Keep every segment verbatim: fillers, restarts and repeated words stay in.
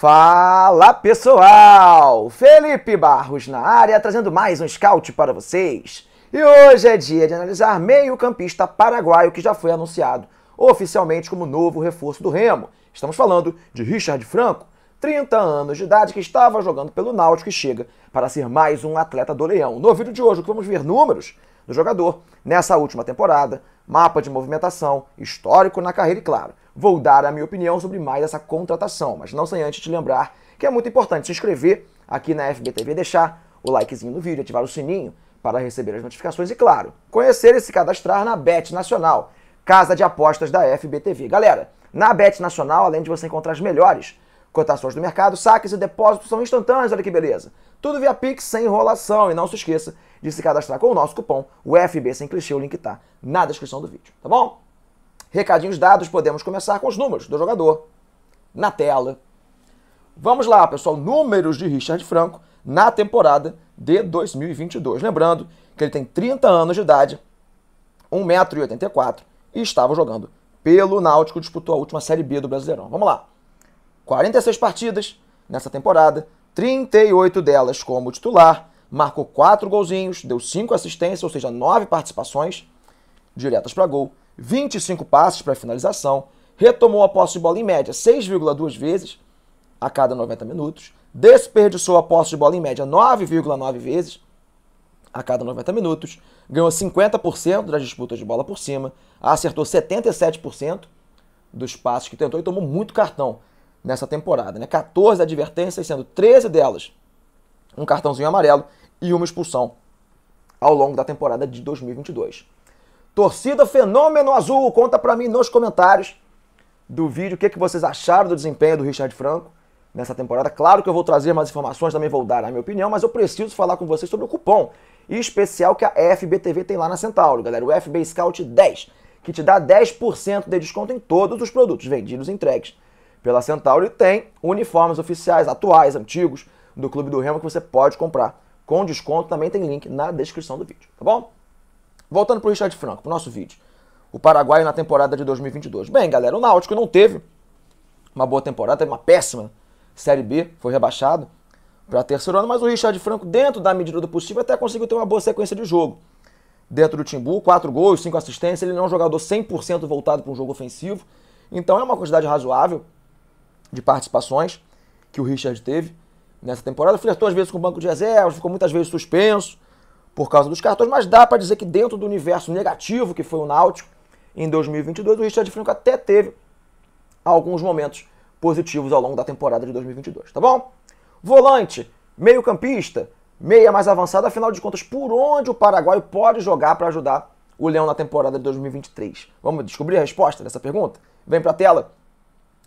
Fala pessoal, Felipe Barros na área, trazendo mais um scout para vocês. E hoje é dia de analisar meio-campista paraguaio que já foi anunciado oficialmente como novo reforço do Remo. Estamos falando de Richard Franco, trinta anos de idade, que estava jogando pelo Náutico e chega para ser mais um atleta do Leão. No vídeo de hoje, vamos ver números do jogador nessa última temporada, mapa de movimentação, histórico na carreira e, claro, vou dar a minha opinião sobre mais essa contratação, mas não sem antes te lembrar que é muito importante se inscrever aqui na F B T V, deixar o likezinho no vídeo, ativar o sininho para receber as notificações e, claro, conhecer e se cadastrar na B E T Nacional, casa de apostas da F B T V. Galera, na B E T Nacional, além de você encontrar as melhores cotações do mercado, saques e depósitos são instantâneos, olha que beleza. Tudo via Pix, sem enrolação. E não se esqueça de se cadastrar com o nosso cupom, o F B Sem Clichê, o link tá na descrição do vídeo, tá bom? Recadinhos dados, podemos começar com os números do jogador na tela. Vamos lá, pessoal, números de Richard Franco na temporada de dois mil e vinte e dois. Lembrando que ele tem trinta anos de idade, um metro e oitenta e quatro, e estava jogando pelo Náutico, disputou a última Série B do Brasileirão. Vamos lá. quarenta e seis partidas nessa temporada, trinta e oito delas como titular, marcou quatro golzinhos, deu cinco assistências, ou seja, nove participações diretas para gol, vinte e cinco passes para finalização, retomou a posse de bola em média seis vírgula duas vezes a cada noventa minutos, desperdiçou a posse de bola em média nove vírgula nove vezes a cada noventa minutos, ganhou cinquenta por cento das disputas de bola por cima, acertou setenta e sete por cento dos passes que tentou e tomou muito cartão nessa temporada, né? quatorze advertências, sendo treze delas um cartãozinho amarelo e uma expulsão ao longo da temporada de dois mil e vinte e dois. Torcida Fenômeno Azul, conta pra mim nos comentários do vídeo o que, que vocês acharam do desempenho do Richard Franco nessa temporada. Claro que eu vou trazer mais informações, também vou dar a minha opinião, mas eu preciso falar com vocês sobre o cupom especial que a F B T V tem lá na Centauro, galera, o F B Scout dez, que te dá dez por cento de desconto em todos os produtos vendidos e entregues pela Centauro, e tem uniformes oficiais, atuais, antigos, do Clube do Remo, que você pode comprar com desconto. Também tem link na descrição do vídeo, tá bom? Voltando para o Richard Franco, para o nosso vídeo. O paraguaio na temporada de dois mil e vinte e dois. Bem, galera, o Náutico não teve uma boa temporada, teve uma péssima Série B, foi rebaixado para terceiro ano, mas o Richard Franco, dentro da medida do possível, até conseguiu ter uma boa sequência de jogo. Dentro do Timbu, quatro gols, cinco assistências, ele não é um jogador cem por cento voltado para um jogo ofensivo, então é uma quantidade razoável de participações que o Richard teve nessa temporada. Flertou às vezes com o banco de reservas, ficou muitas vezes suspenso por causa dos cartões, mas dá para dizer que dentro do universo negativo que foi o Náutico em dois mil e vinte e dois, o Richard Franco até teve alguns momentos positivos ao longo da temporada de dois mil e vinte e dois, tá bom? Volante, meio campista, meia mais avançada, afinal de contas, por onde o paraguaio pode jogar para ajudar o Leão na temporada de dois mil e vinte e três? Vamos descobrir a resposta dessa pergunta? Vem para a tela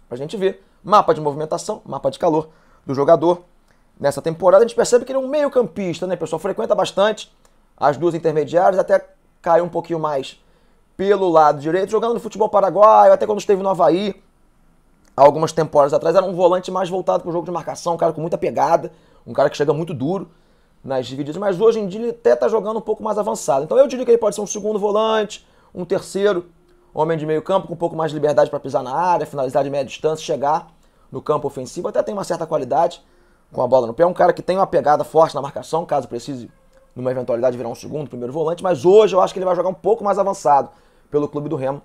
para a gente ver. Mapa de movimentação, mapa de calor do jogador nessa temporada. A gente percebe que ele é um meio campista, né, pessoal? Frequenta bastante as duas intermediárias, até caiu um pouquinho mais pelo lado direito, jogando no futebol paraguaio, até quando esteve no Avaí, algumas temporadas atrás, era um volante mais voltado para o jogo de marcação, um cara com muita pegada, um cara que chega muito duro nas divididas, mas hoje em dia ele até está jogando um pouco mais avançado. Então eu diria que ele pode ser um segundo volante, um terceiro homem de meio campo, com um pouco mais de liberdade para pisar na área, finalizar de média distância, chegar no campo ofensivo, até tem uma certa qualidade com a bola no pé. Um cara que tem uma pegada forte na marcação, caso precise, numa eventualidade, virar um segundo, primeiro volante, mas hoje eu acho que ele vai jogar um pouco mais avançado pelo Clube do Remo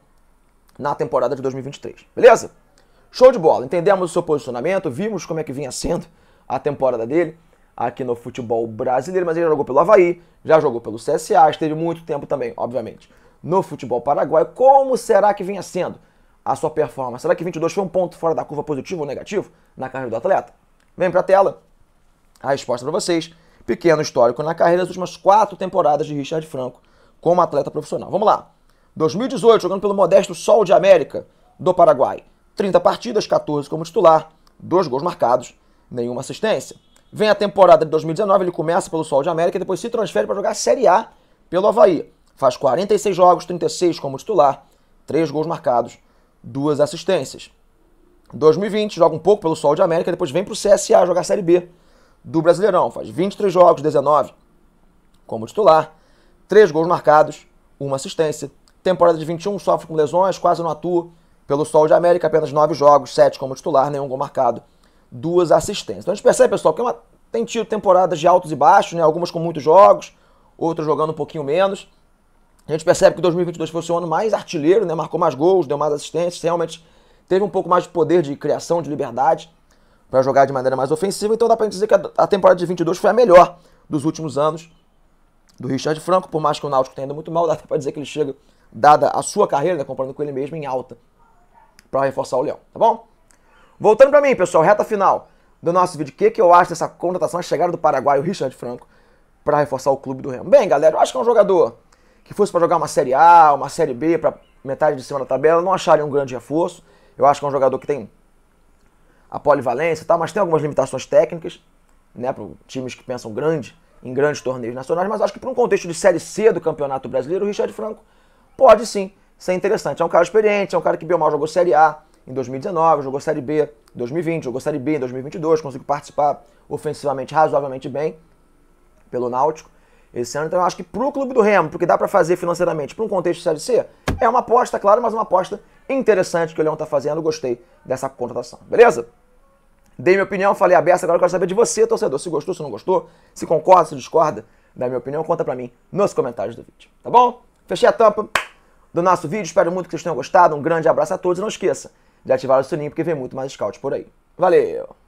na temporada de dois mil e vinte e três, beleza? Show de bola, entendemos o seu posicionamento, vimos como é que vinha sendo a temporada dele aqui no futebol brasileiro, mas ele já jogou pelo Avaí, já jogou pelo C S A, esteve muito tempo também, obviamente, no futebol paraguaio. Como será que vinha sendo a sua performance? Será que vinte e dois foi um ponto fora da curva, positivo ou negativo, na carreira do atleta? Vem pra tela a resposta para vocês. Pequeno histórico na carreira, das últimas quatro temporadas de Richard Franco como atleta profissional. Vamos lá. dois mil e dezoito, jogando pelo modesto Sol de América do Paraguai. trinta partidas, quatorze como titular, dois gols marcados, nenhuma assistência. Vem a temporada de dois mil e dezenove, ele começa pelo Sol de América e depois se transfere para jogar a Série A pelo Avaí. Faz quarenta e seis jogos, trinta e seis como titular, três gols marcados, duas assistências. dois mil e vinte, joga um pouco pelo Sol de América, depois vem para o C S A jogar a Série B do Brasileirão. Faz vinte e três jogos, dezenove como titular, três gols marcados, uma assistência. Temporada de vinte e um, sofre com lesões, quase não atua pelo Sol de América, apenas nove jogos, sete como titular, nenhum gol marcado, duas assistências. Então a gente percebe, pessoal, que é uma, tem tido temporadas de altos e baixos, né? Algumas com muitos jogos, outras jogando um pouquinho menos. A gente percebe que dois mil e vinte e dois foi o ano mais artilheiro, né? Marcou mais gols, deu mais assistências, realmente teve um pouco mais de poder de criação, de liberdade para jogar de maneira mais ofensiva. Então dá para dizer que a temporada de vinte e dois foi a melhor dos últimos anos do Richard Franco, por mais que o Náutico tenha ido muito mal, dá até para dizer que ele chega, dada a sua carreira, né, comparando com ele mesmo, em alta, para reforçar o Leão, tá bom? Voltando para mim, pessoal, reta final do nosso vídeo. O que, que eu acho dessa contratação, a chegada do paraguaio Richard Franco para reforçar o clube do Remo? Bem, galera, eu acho que é um jogador que fosse para jogar uma Série A, uma Série B, para metade de cima da tabela, não acharia um grande reforço. Eu acho que é um jogador que tem a polivalência e tal, mas tem algumas limitações técnicas, né, para times que pensam grande, em grandes torneios nacionais, mas acho que para um contexto de Série C do Campeonato Brasileiro, o Richard Franco pode sim ser interessante. É um cara experiente, é um cara que bem ou mal jogou Série A em dois mil e dezenove, jogou Série B em dois mil e vinte, jogou Série B em dois mil e vinte e dois, conseguiu participar ofensivamente razoavelmente bem pelo Náutico esse ano. Então eu acho que para o Clube do Remo, porque dá para fazer financeiramente para um contexto de Série C, é uma aposta, claro, mas uma aposta interessante que o Leão está fazendo. Eu gostei dessa contratação, beleza? Dei minha opinião, falei a beça, agora eu quero saber de você, torcedor, se gostou, se não gostou, se concorda, se discorda da minha opinião, conta pra mim nos comentários do vídeo, tá bom? Fechei a tampa do nosso vídeo, espero muito que vocês tenham gostado, um grande abraço a todos e não esqueça de ativar o sininho porque vem muito mais scouts por aí. Valeu!